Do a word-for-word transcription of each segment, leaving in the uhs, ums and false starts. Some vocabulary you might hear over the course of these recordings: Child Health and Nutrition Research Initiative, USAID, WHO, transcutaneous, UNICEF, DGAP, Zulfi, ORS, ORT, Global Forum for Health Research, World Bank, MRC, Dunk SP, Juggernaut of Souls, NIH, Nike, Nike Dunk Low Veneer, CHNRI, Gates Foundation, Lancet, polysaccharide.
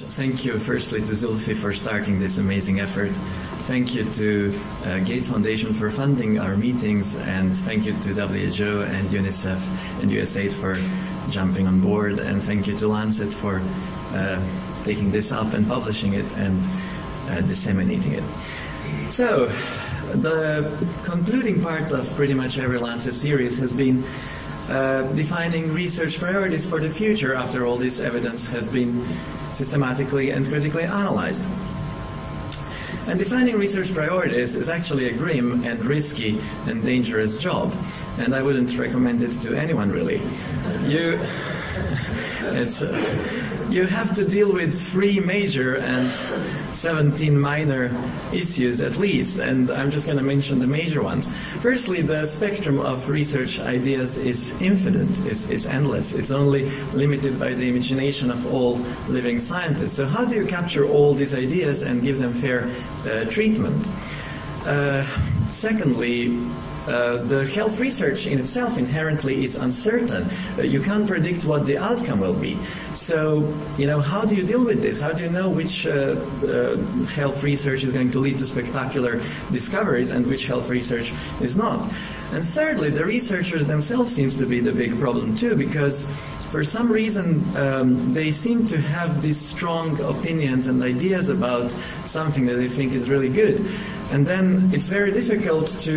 Thank you, firstly, to Zulfi for starting this amazing effort. Thank you to uh, Gates Foundation for funding our meetings, and thank you to W H O and UNICEF and USAID for jumping on board, and thank you to Lancet for uh, taking this up and publishing it and uh, disseminating it. So, the concluding part of pretty much every Lancet series has been Uh, defining research priorities for the future after all this evidence has been systematically and critically analyzed. And defining research priorities is actually a grim and risky and dangerous job, and I wouldn't recommend it to anyone, really. You, it's, uh, you have to deal with three major and seventeen minor issues at least, and I'm just going to mention the major ones. Firstly, the spectrum of research ideas is infinite, it's, it's endless, it's only limited by the imagination of all living scientists. So how do you capture all these ideas and give them fair Uh, treatment? Uh, secondly, uh, the health research in itself inherently is uncertain. Uh, you can't predict what the outcome will be. So, you know, how do you deal with this? How do you know which uh, uh, health research is going to lead to spectacular discoveries and which health research is not? And thirdly, the researchers themselves seems to be the big problem too, because for some reason, um, they seem to have these strong opinions and ideas about something that they think is really good. And then it's very difficult to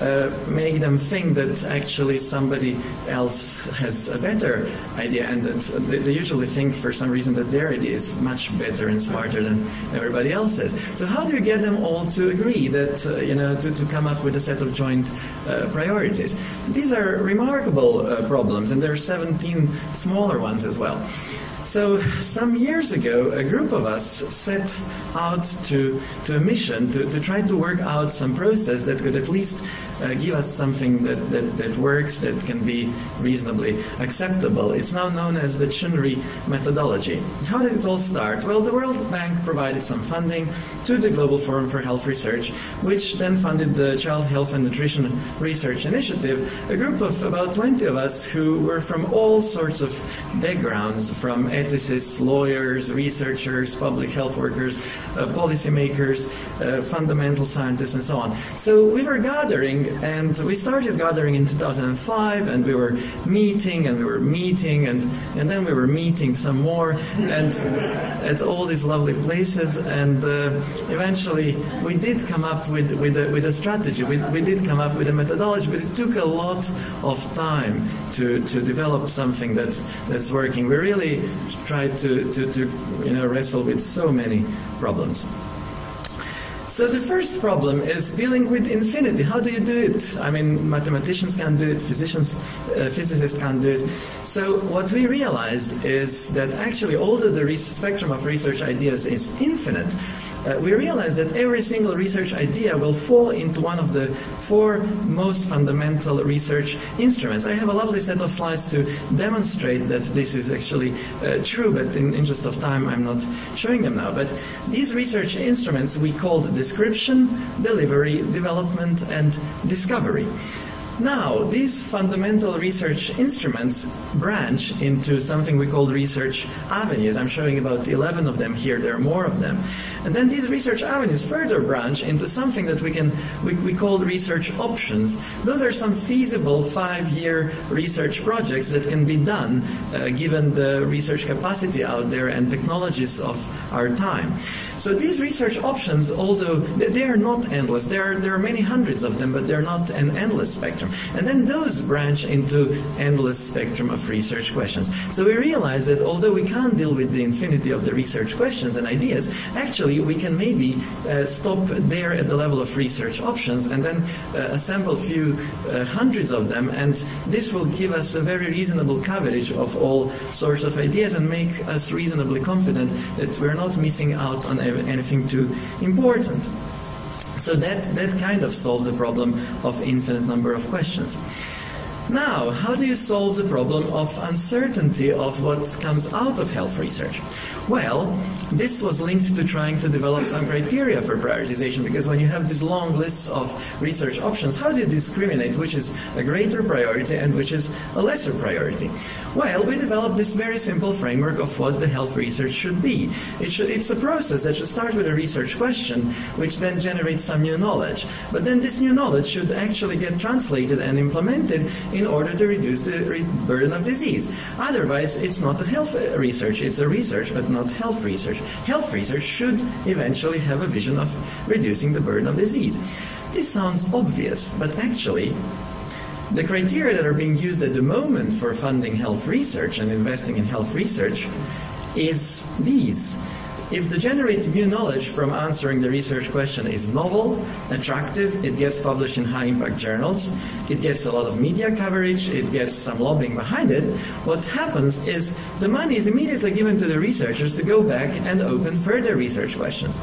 uh, make them think that actually somebody else has a better idea, and that they usually think for some reason that their idea is much better and smarter than everybody else's. So how do you get them all to agree that, uh, you know, to, to come up with a set of joint uh, priorities? These are remarkable uh, problems, and there are seventeen smaller ones as well. So some years ago, a group of us set out to, to a mission to, to try to work out some process that could at least uh, give us something that, that, that works, that can be reasonably acceptable. It's now known as the C H N R I methodology. How did it all start? Well, the World Bank provided some funding to the Global Forum for Health Research, which then funded the Child Health and Nutrition Research Initiative, a group of about twenty of us who were from all sorts of backgrounds, from ethicists, lawyers, researchers, public health workers, uh, policymakers, uh, fundamental scientists, and so on. So we were gathering, and we started gathering in two thousand five, and we were meeting, and we were meeting, and, and then we were meeting some more, and at all these lovely places, and uh, eventually we did come up with, with, a, with a strategy, we, we did come up with a methodology, but it took a lot of time to, to develop something that's, that's working. We really tried to, to, to you know, wrestle with so many problems. So the first problem is dealing with infinity. How do you do it? I mean, mathematicians can do it, physicians, uh, physicists can do it. So what we realized is that actually, although the spectrum of research ideas is infinite, Uh, we realize that every single research idea will fall into one of the four most fundamental research instruments. I have a lovely set of slides to demonstrate that this is actually uh, true, but in interest of time I'm not showing them now. But these research instruments we called description, delivery, development, and discovery. Now, these fundamental research instruments branch into something we call research avenues. I'm showing about eleven of them here. There are more of them. And then these research avenues further branch into something that we can we, we call research options. Those are some feasible five-year research projects that can be done uh, given the research capacity out there and technologies of our time. So these research options, although they are not endless, there are, there are many hundreds of them, but they're not an endless spectrum. And then those branch into endless spectrum of research questions. So we realize that although we can't deal with the infinity of the research questions and ideas, actually we can maybe uh, stop there at the level of research options and then uh, assemble a few uh, hundreds of them, and this will give us a very reasonable coverage of all sorts of ideas and make us reasonably confident that we're not missing out on anything too important. So that, that kind of solved the problem of infinite number of questions. Now, how do you solve the problem of uncertainty of what comes out of health research? Well, this was linked to trying to develop some criteria for prioritization, because when you have these long lists of research options, how do you discriminate which is a greater priority and which is a lesser priority? Well, we developed this very simple framework of what the health research should be. It should, it's a process that should start with a research question, which then generates some new knowledge. But then this new knowledge should actually get translated and implemented in order to reduce the re burden of disease. Otherwise, it's not a health research. It's a research, but not health research. Health research should eventually have a vision of reducing the burden of disease. This sounds obvious, but actually, the criteria that are being used at the moment for funding health research and investing in health research is these. If the generated new knowledge from answering the research question is novel, attractive, it gets published in high-impact journals, it gets a lot of media coverage, it gets some lobbying behind it, what happens is the money is immediately given to the researchers to go back and open further research questions.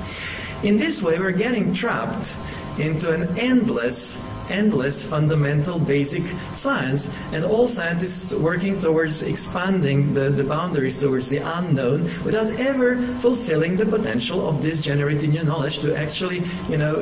In this way, we're getting trapped into an endless endless fundamental basic science, and all scientists working towards expanding the, the boundaries towards the unknown without ever fulfilling the potential of this generated new knowledge to actually, you know,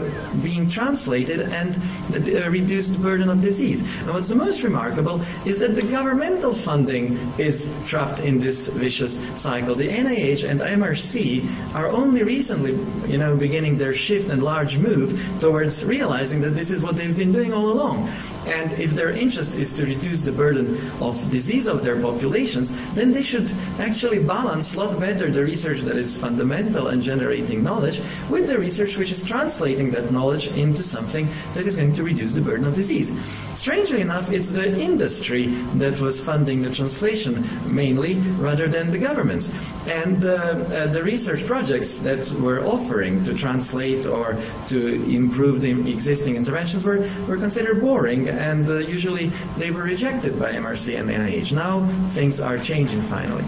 being translated and uh, reduce the burden of disease. And what's the most remarkable is that the governmental funding is trapped in this vicious cycle. The N I H and M R C are only recently, you know, beginning their shift and large move towards realizing that this is what they've been doing doing all along. And if their interest is to reduce the burden of disease of their populations, then they should actually balance a lot better the research that is fundamental and generating knowledge with the research which is translating that knowledge into something that is going to reduce the burden of disease. Strangely enough, it's the industry that was funding the translation mainly rather than the governments. And uh, uh, the research projects that were offering to translate or to improve the existing interventions were were considered boring, and uh, usually they were rejected by M R C and N I H. Now things are changing finally.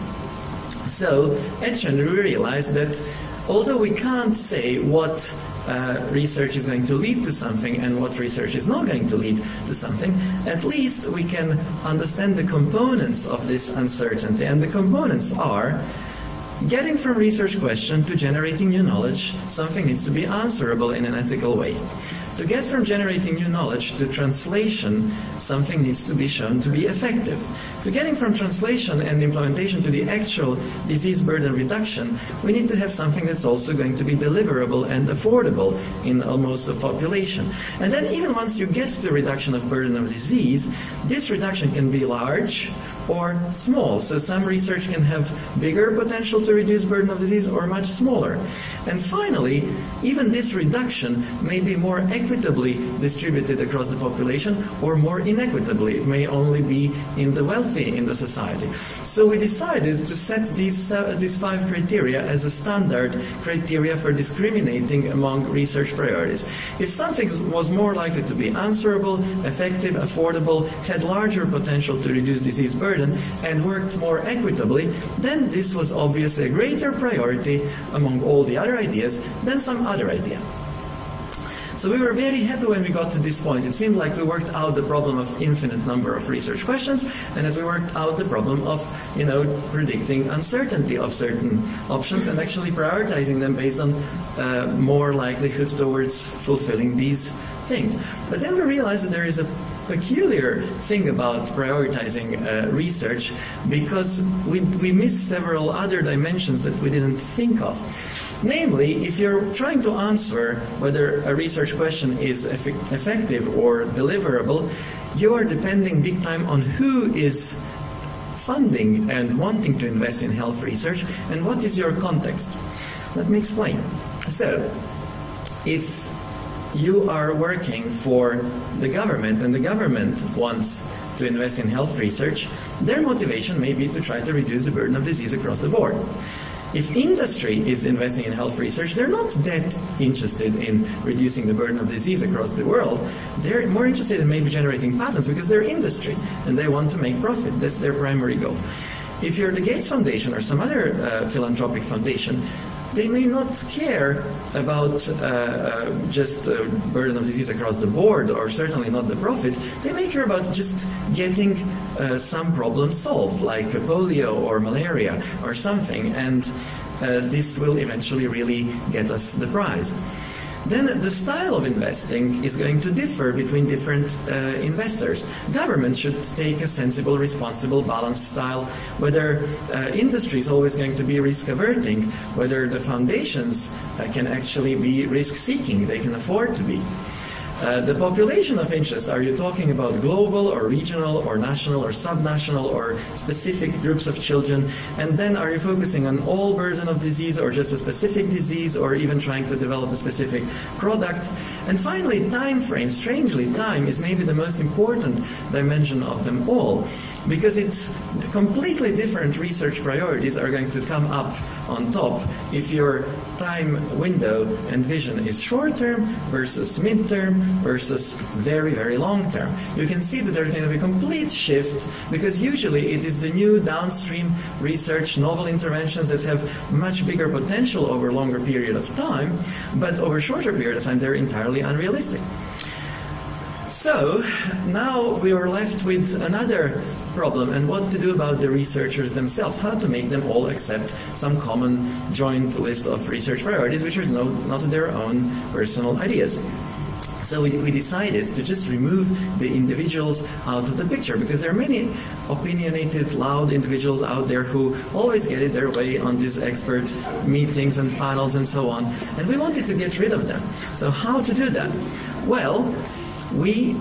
So at CHNRI we realized that although we can't say what Uh, research is going to lead to something and what research is not going to lead to something, at least we can understand the components of this uncertainty. And the components are getting from research question to generating new knowledge. Something needs to be answerable in an ethical way. To get from generating new knowledge to translation, something needs to be shown to be effective. To getting from translation and implementation to the actual disease burden reduction, we need to have something that's also going to be deliverable and affordable in almost the population. And then even once you get to reduction of burden of disease, this reduction can be large or small. So some research can have bigger potential to reduce burden of disease or much smaller. And finally, even this reduction may be more equitably distributed across the population or more inequitably. It may only be in the wealthy in the society. So we decided to set these, uh, these five criteria as a standard criteria for discriminating among research priorities. If something was more likely to be answerable, effective, affordable, had larger potential to reduce disease burden, and worked more equitably, then this was obviously a greater priority among all the other ideas than some other idea. So we were very happy when we got to this point. It seemed like we worked out the problem of infinite number of research questions, and that we worked out the problem of, you know, predicting uncertainty of certain options and actually prioritizing them based on uh, more likelihood towards fulfilling these things. But then we realized that there is a peculiar thing about prioritizing uh, research, because we, we miss several other dimensions that we didn't think of. Namely, if you're trying to answer whether a research question is eff effective or deliverable, you are depending big time on who is funding and wanting to invest in health research and what is your context. Let me explain. So, if you are working for the government and the government wants to invest in health research, their motivation may be to try to reduce the burden of disease across the board. If industry is investing in health research, they're not that interested in reducing the burden of disease across the world. They're more interested in maybe generating patents because they're industry and they want to make profit. That's their primary goal. If you're the Gates Foundation or some other uh, philanthropic foundation, they may not care about uh, uh, just uh, burden of disease across the board, or certainly not the profit. They may care about just getting uh, some problem solved, like polio or malaria or something, and uh, this will eventually really get us the prize. then the style of investing is going to differ between different uh, investors. Government should take a sensible, responsible, balanced style, whether uh, industry is always going to be risk-averting, whether the foundations uh, can actually be risk-seeking, they can afford to be. Uh, the population of interest, are you talking about global or regional or national or subnational or specific groups of children? And then are you focusing on all burden of disease or just a specific disease or even trying to develop a specific product? And finally, time frame. Strangely, time is maybe the most important dimension of them all, because it's completely different research priorities are going to come up on top if your time window and vision is short-term versus mid-term versus very, very long term. You can see that there's going to be a complete shift, because usually it is the new downstream research, novel interventions that have much bigger potential over a longer period of time, but over a shorter period of time they're entirely unrealistic. So now we are left with another problem, and what to do about the researchers themselves, how to make them all accept some common joint list of research priorities which are no, not their own personal ideas. So we, we decided to just remove the individuals out of the picture, because there are many opinionated, loud individuals out there who always get it their way on these expert meetings and panels and so on, and we wanted to get rid of them. So how to do that? Well, we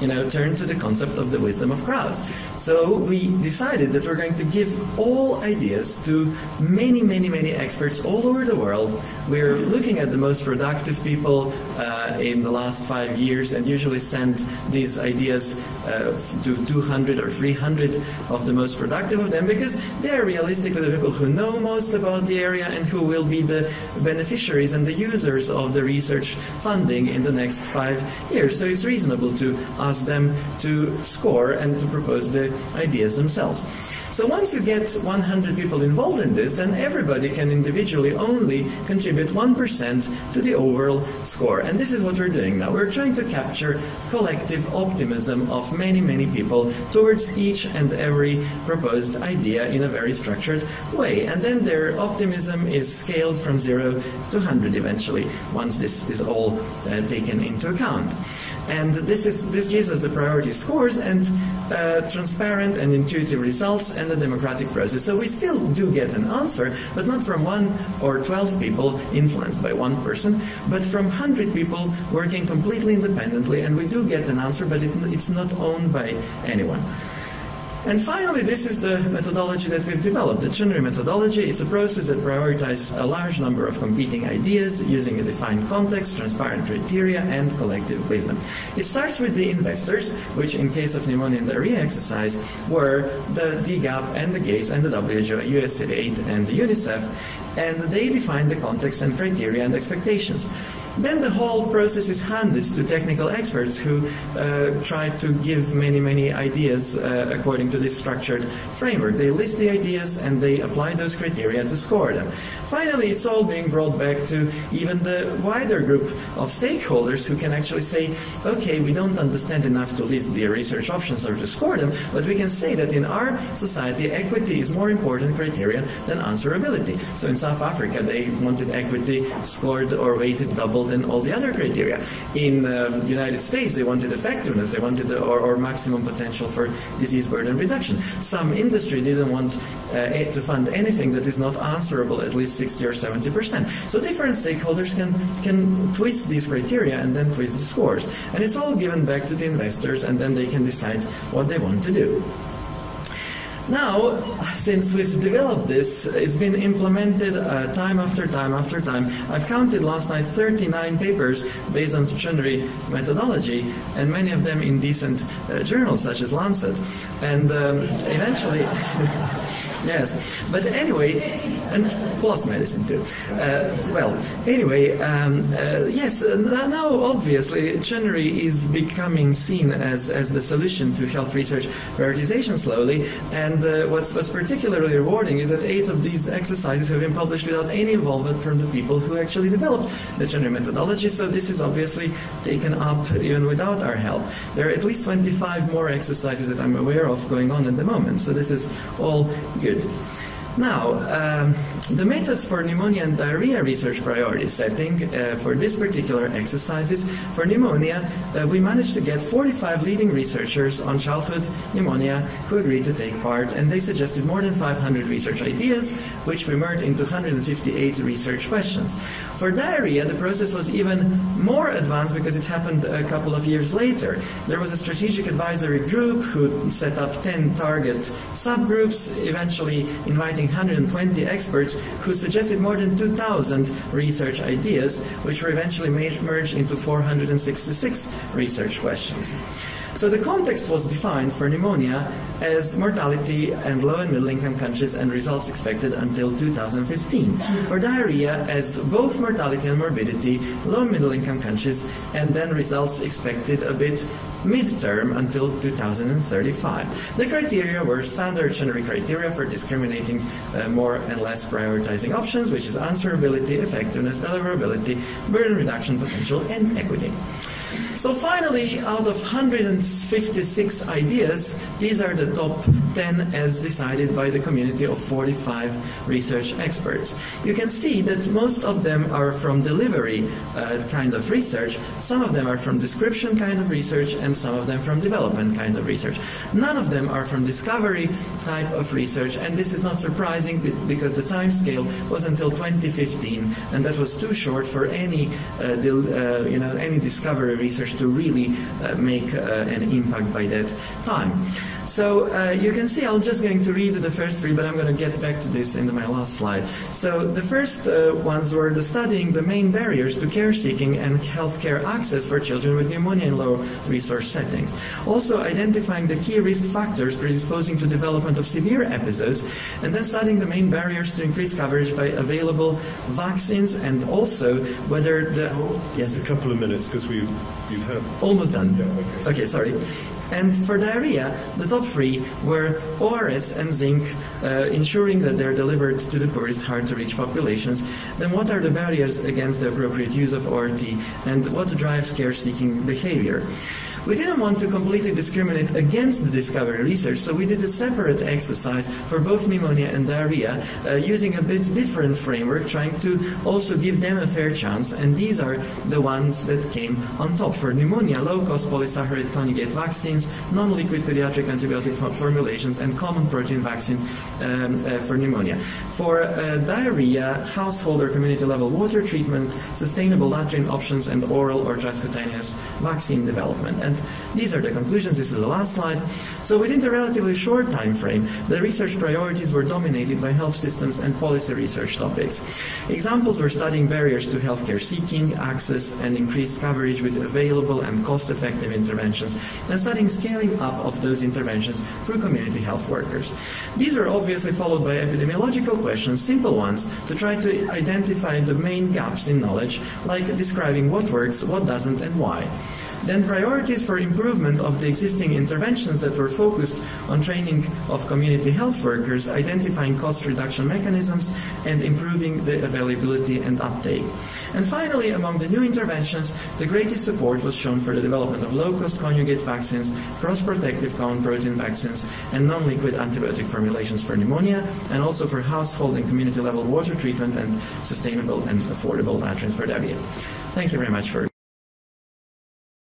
you know, turn to the concept of the wisdom of crowds. So we decided that we're going to give all ideas to many, many, many experts all over the world. We're looking at the most productive people uh, in the last five years and usually send these ideas uh, to two hundred or three hundred of the most productive of them, because they're realistically the people who know most about the area and who will be the beneficiaries and the users of the research funding in the next five years. So it's reasonable to ask them to score and to propose the ideas themselves. So once you get one hundred people involved in this, then everybody can individually only contribute one percent to the overall score. And this is what we're doing now. We're trying to capture collective optimism of many, many people towards each and every proposed idea in a very structured way. And then their optimism is scaled from zero to one hundred eventually, once this is all uh, taken into account. And this, is, this gives us the priority scores and uh, transparent and intuitive results and the democratic process. So we still do get an answer, but not from one or twelve people influenced by one person, but from one hundred people working completely independently, and we do get an answer, but it, it's not owned by anyone. And finally, this is the methodology that we've developed, the C H N R I methodology. It's a process that prioritizes a large number of competing ideas using a defined context, transparent criteria, and collective wisdom. It starts with the investors, which in case of pneumonia and diarrhea exercise were the D GAP and the Gates and the W H O, U S A I D and the UNICEF, and they define the context and criteria and expectations. Then the whole process is handed to technical experts who uh, try to give many, many ideas uh, according to this structured framework. They list the ideas and they apply those criteria to score them. Finally, it's all being brought back to even the wider group of stakeholders who can actually say, okay, we don't understand enough to list the research options or to score them, but we can say that in our society, equity is more important criteria than answerability. So in South Africa, they wanted equity scored or weighted double than all the other criteria. In the um, United States, they wanted effectiveness, they wanted the, or, or maximum potential for disease burden reduction. Some industry didn't want uh, to fund anything that is not answerable at least sixty or seventy percent. So different stakeholders can, can twist these criteria and then twist the scores. And it's all given back to the investors, and then they can decide what they want to do. Now, since we've developed this, it's been implemented uh, time after time after time. I've counted last night thirty-nine papers based on C H N R I methodology, and many of them in decent uh, journals such as Lancet. And um, eventually, yes, but anyway, and plus medicine too. Uh, well, anyway, um, uh, yes, now obviously C H N R I is becoming seen as, as the solution to health research prioritization slowly, and uh, what's, what's particularly rewarding is that eight of these exercises have been published without any involvement from the people who actually developed the C H N R I methodology, so this is obviously taken up even without our help. There are at least twenty-five more exercises that I'm aware of going on at the moment, so this is all good. Now, um, the methods for pneumonia and diarrhea research priority setting uh, for this particular exercise is, for pneumonia, uh, we managed to get forty-five leading researchers on childhood pneumonia who agreed to take part, and they suggested more than five hundred research ideas, which we merged into one hundred fifty-eight research questions. For diarrhea, the process was even more advanced because it happened a couple of years later. There was a strategic advisory group who set up ten target subgroups, eventually inviting one hundred twenty experts who suggested more than two thousand research ideas, which were eventually merged into four hundred sixty-six research questions. So the context was defined for pneumonia as mortality and low and middle income countries and results expected until two thousand fifteen. For diarrhea as both mortality and morbidity, low and middle income countries, and then results expected a bit midterm until two thousand thirty-five. The criteria were standard C H N R I criteria for discriminating uh, more and less prioritizing options, which is answerability, effectiveness, deliverability, burden reduction potential, and equity. So finally, out of one hundred fifty-six ideas, these are the top ten as decided by the community of forty-five research experts. You can see that most of them are from delivery uh, kind of research, some of them are from description kind of research, and some of them from development kind of research. None of them are from discovery type of research, and this is not surprising because the time scale was until twenty fifteen, and that was too short for any, uh, del uh, you know, any discovery research to really uh, make uh, an impact by that time. So uh, you can see I'm just going to read the first three, but I'm going to get back to this in my last slide. So the first uh, ones were the studying the main barriers to care seeking and healthcare access for children with pneumonia in low resource settings. Also identifying the key risk factors predisposing to development of severe episodes, and then studying the main barriers to increase coverage by available vaccines, and also whether the... Yes, a couple of minutes, because we've, you've had... Almost done. Yeah, okay. Okay, sorry. And for diarrhea, the top three were O R S and zinc, uh, ensuring that they're delivered to the poorest, hard-to-reach populations. Then what are the barriers against the appropriate use of O R T, and what drives care-seeking behavior? We didn't want to completely discriminate against the discovery research, so we did a separate exercise for both pneumonia and diarrhea, uh, using a bit different framework, trying to also give them a fair chance, and these are the ones that came on top. For pneumonia, low-cost polysaccharide conjugate vaccines, non-liquid pediatric antibiotic formulations, and common protein vaccine um, uh, for pneumonia. For uh, diarrhea, household or community-level water treatment, sustainable latrine options, and oral or transcutaneous vaccine development. And these are the conclusions. This is the last slide. So within the relatively short time frame, the research priorities were dominated by health systems and policy research topics. Examples were studying barriers to healthcare seeking, access, and increased coverage with available and cost-effective interventions, and studying scaling up of those interventions through community health workers. These were obviously followed by epidemiological questions, simple ones, to try to identify the main gaps in knowledge, like describing what works, what doesn't, and why. Then priorities for improvement of the existing interventions that were focused on training of community health workers, identifying cost reduction mechanisms, and improving the availability and uptake. And finally, among the new interventions, the greatest support was shown for the development of low-cost conjugate vaccines, cross-protective common protein vaccines, and non-liquid antibiotic formulations for pneumonia, and also for household and community-level water treatment and sustainable and affordable latrines for diarrhea. Thank you very much for